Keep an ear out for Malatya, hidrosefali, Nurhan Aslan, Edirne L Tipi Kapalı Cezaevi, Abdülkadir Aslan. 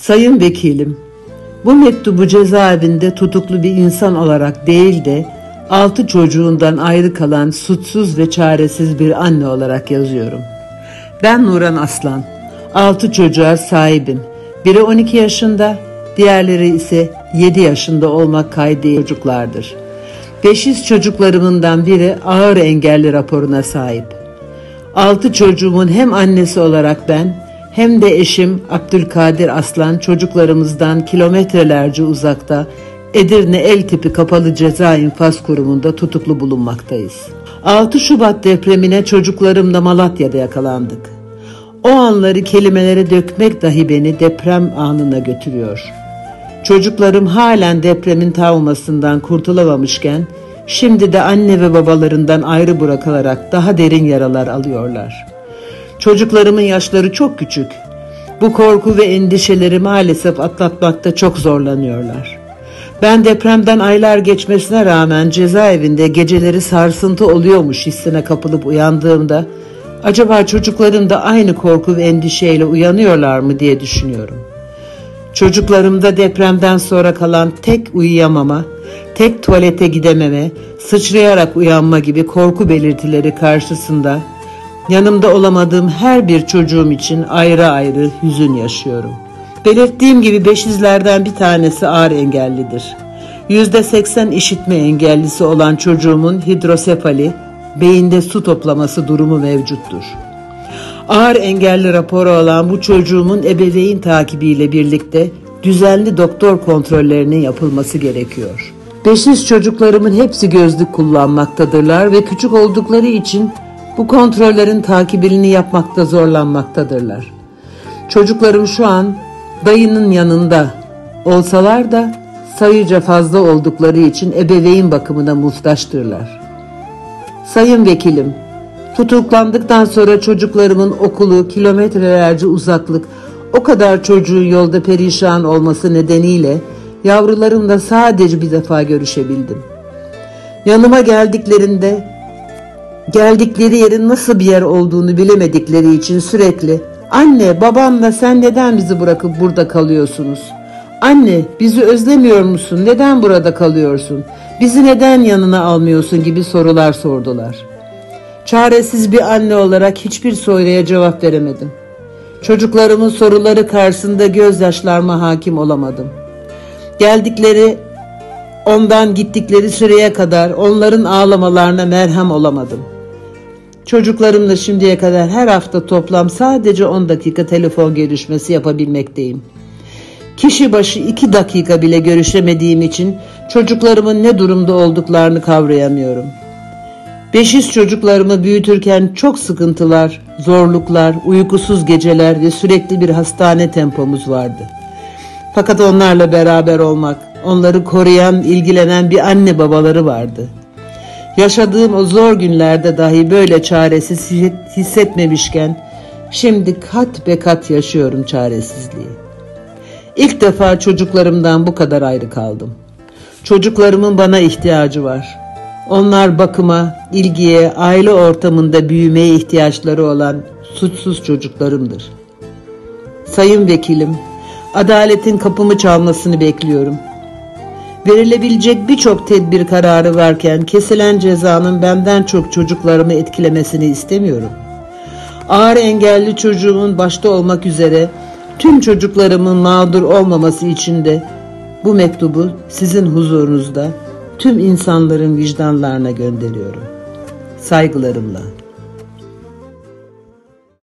Sayın Vekilim, bu mektubu cezaevinde tutuklu bir insan olarak değil de 6 çocuğundan ayrı kalan suçsuz ve çaresiz bir anne olarak yazıyorum. Ben Nurhan Aslan, 6 çocuğa sahibim. Biri 12 yaşında, diğerleri ise 7 yaşında olmak kaydıyla çocuklardır. 500 çocuklarımdan biri ağır engelli raporuna sahip. 6 çocuğumun hem annesi olarak ben, hem de eşim Abdülkadir Aslan çocuklarımızdan kilometrelerce uzakta Edirne L Tipi Kapalı Cezaevi İnfaz Kurumu'nda tutuklu bulunmaktayız. 6 Şubat depremine çocuklarımla Malatya'da yakalandık. O anları kelimelere dökmek dahi beni deprem anına götürüyor. Çocuklarım halen depremin travmasından kurtulamamışken, şimdi de anne ve babalarından ayrı bırakılarak daha derin yaralar alıyorlar. Çocuklarımın yaşları çok küçük. Bu korku ve endişeleri maalesef atlatmakta çok zorlanıyorlar. Ben depremden aylar geçmesine rağmen cezaevinde geceleri sarsıntı oluyormuş hissine kapılıp uyandığımda, acaba çocuklarım da aynı korku ve endişeyle uyanıyorlar mı diye düşünüyorum. Çocuklarımda depremden sonra kalan tek uyuyamama, tek tuvalete gidememe, sıçrayarak uyanma gibi korku belirtileri karşısında yanımda olamadığım her bir çocuğum için ayrı ayrı hüzün yaşıyorum. Belirttiğim gibi 500'lerden bir tanesi ağır engellidir. %80 işitme engellisi olan çocuğumun hidrosefali, beyinde su toplaması durumu mevcuttur. Ağır engelli raporu olan bu çocuğumun ebeveyn takibiyle birlikte düzenli doktor kontrollerinin yapılması gerekiyor. 500 çocuklarımın hepsi gözlük kullanmaktadırlar ve küçük oldukları için bu kontrollerin takibini yapmakta zorlanmaktadırlar. Çocuklarım şu an dayının yanında olsalar da sayıca fazla oldukları için ebeveyn bakımına muhtaçtırlar. Sayın Vekilim, tutuklandıktan sonra çocuklarımın okulu, kilometrelerce uzaklık, o kadar çocuğun yolda perişan olması nedeniyle yavrularımla sadece bir defa görüşebildim. Yanıma geldikleri yerin nasıl bir yer olduğunu bilemedikleri için sürekli "Anne, babanla sen neden bizi bırakıp burada kalıyorsunuz? Anne, bizi özlemiyor musun? Neden burada kalıyorsun? Bizi neden yanına almıyorsun?" gibi sorular sordular. Çaresiz bir anne olarak hiçbir soruya cevap veremedim. Çocuklarımın soruları karşısında gözyaşlarıma hakim olamadım. Geldikleri ondan gittikleri süreye kadar onların ağlamalarına merhem olamadım. Çocuklarımla şimdiye kadar her hafta toplam sadece 10 dakika telefon görüşmesi yapabilmekteyim. Kişi başı 2 dakika bile görüşemediğim için çocuklarımın ne durumda olduklarını kavrayamıyorum. 500 çocuklarımı büyütürken çok sıkıntılar, zorluklar, uykusuz geceler ve sürekli bir hastane tempomuz vardı. Fakat onlarla beraber olmak, onları koruyan, ilgilenen bir anne babaları vardı. Yaşadığım o zor günlerde dahi böyle çaresiz hissetmemişken, şimdi kat be kat yaşıyorum çaresizliği. İlk defa çocuklarımdan bu kadar ayrı kaldım. Çocuklarımın bana ihtiyacı var. Onlar bakıma, ilgiye, aile ortamında büyümeye ihtiyaçları olan suçsuz çocuklarımdır. Sayın Vekilim, adaletin kapımı çalmasını bekliyorum. Verilebilecek birçok tedbir kararı varken kesilen cezanın benden çok çocuklarımı etkilemesini istemiyorum. Ağır engelli çocuğumun başta olmak üzere tüm çocuklarımın mağdur olmaması için de bu mektubu sizin huzurunuzda tüm insanların vicdanlarına gönderiyorum. Saygılarımla.